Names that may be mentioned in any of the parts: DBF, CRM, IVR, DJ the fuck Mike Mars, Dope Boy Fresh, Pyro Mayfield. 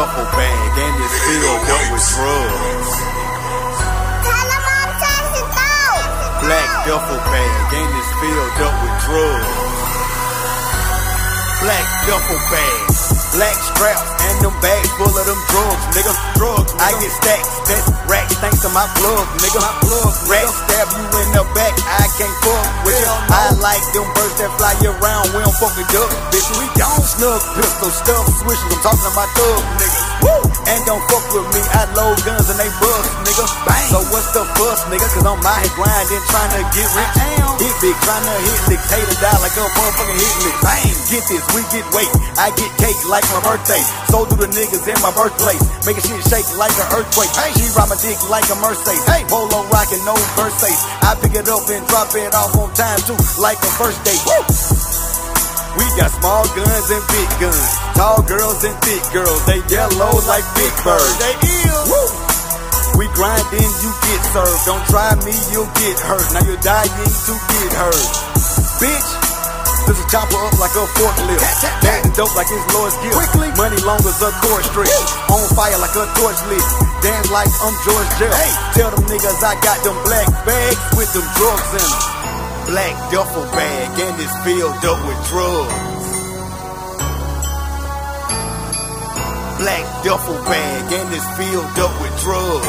duffel bag and it's filled up with drugs. Black duffel bag and it's filled up with drugs. Black duffel bag, black straps and them bags full of them drugs, nigga. Drugs, nigga. I get stacks, that's racks, thanks to my plug, nigga. My plug, racks stab you in the back, I can't fuck with you. I like them birds that fly around, we don't fuck with duck, bitch. We don't snug pistol stuff, swishes, I'm talking to my thug, nigga. Woo! And don't fuck with me, I load guns and they bust, nigga. Bang. So what's the fuss, nigga? Cause I'm out here grinding, trying to get rich. Hit big, trying to hit lick, hate to die like a motherfucking hit lick. Bang. Get this, we get weight, I get cake like my birthday. So do the niggas in my birthplace, making shit shake like an earthquake. Hey. She ride my dick like a Mercedes, hey. Polo rockin', no birthdays. I pick it up and drop it off on time too, like a birthday. Woo! We got small guns and big guns, tall girls and thick girls, they yellow like big birds. They ill. We grindin', you get served. Don't try me, you'll get hurt. Now you're dying to get hurt, bitch. This a chopper up like a forklift, acting dope like it's Lord's gift. Quickly. Money long as a cord strip, on fire like a torch lit. Dance like I'm George Jeff. Hey. Tell them niggas I got them black bags with them drugs in them. Black duffel bag and it's filled up with drugs. Black duffel bag and it's filled up with drugs.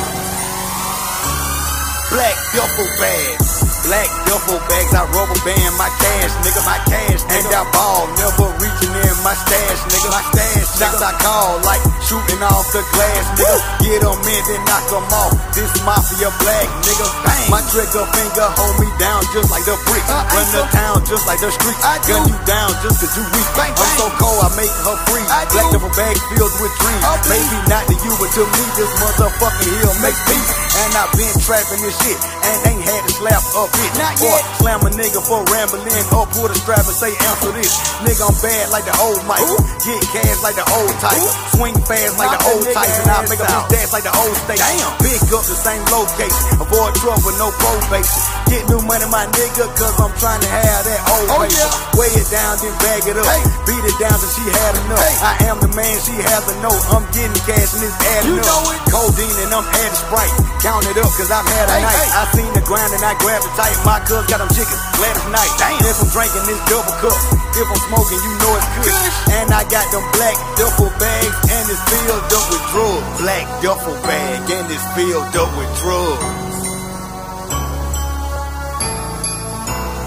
Black duffel bag. Black duffel bags, I rubber band my cash, nigga, my cash, nigga. And I ball, never reaching in my stash, nigga, my stash. Shots I call, like shooting off the glass, nigga. Woo! Get them in, then knock them off, this mafia black, nigga. Bang. My trigger finger hold me down just like the bricks. Run the town just like the streets, I gun you down just cause you weak. Bang, bang. I'm so cold, I make her free. Black duffel bag filled with dreams, maybe not to you, but to me, this motherfucker he'll make peace. And I been trapping this shit, and ain't had to slap up. Not yet. Or slam a nigga for rambling, or pull the strap and say answer this. Nigga, I'm bad like the old Mike. Ooh. Get cash like the old type. Ooh. Swing fast like the old type, and I make a bitch dance like the old state. Damn. Pick up the same location, avoid trouble, no probation. Get new money, my nigga, cause I'm trying to have that old paper. Yeah. Weigh it down, then bag it up. Hey. Beat it down till she had enough. Hey. I am the man, she has a note. I'm getting cash and it's adding up. You know it. Codeine and I'm adding Sprite. Count it up, cause I've had a night. I seen the grind and I grabbed it. My cuz got them chickens, glad as night. Damn. If I'm drinking this double cup, if I'm smoking, you know it's good. And I got them black duffel bags, and it's filled up with drugs. Black duffel bag, and it's filled up with drugs.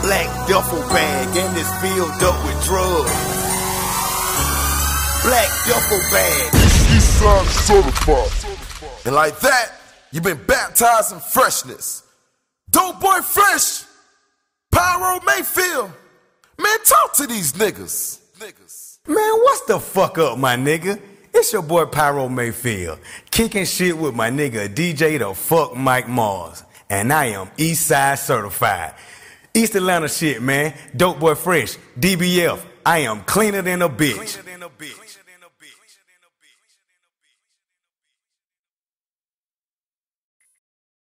Black duffel bag, and it's filled up with drugs. Black duffel bag. Eastside certified. And like that, you've been baptized in freshness. Dope Boy Fresh, Pyro Mayfield, man, talk to these niggas. Man, what's the fuck up, my nigga? It's your boy Pyro Mayfield, kicking shit with my nigga DJ the fuck Mike Mars, and I am Eastside certified. East Atlanta shit, man. Dope Boy Fresh, DBF. I am cleaner than a bitch.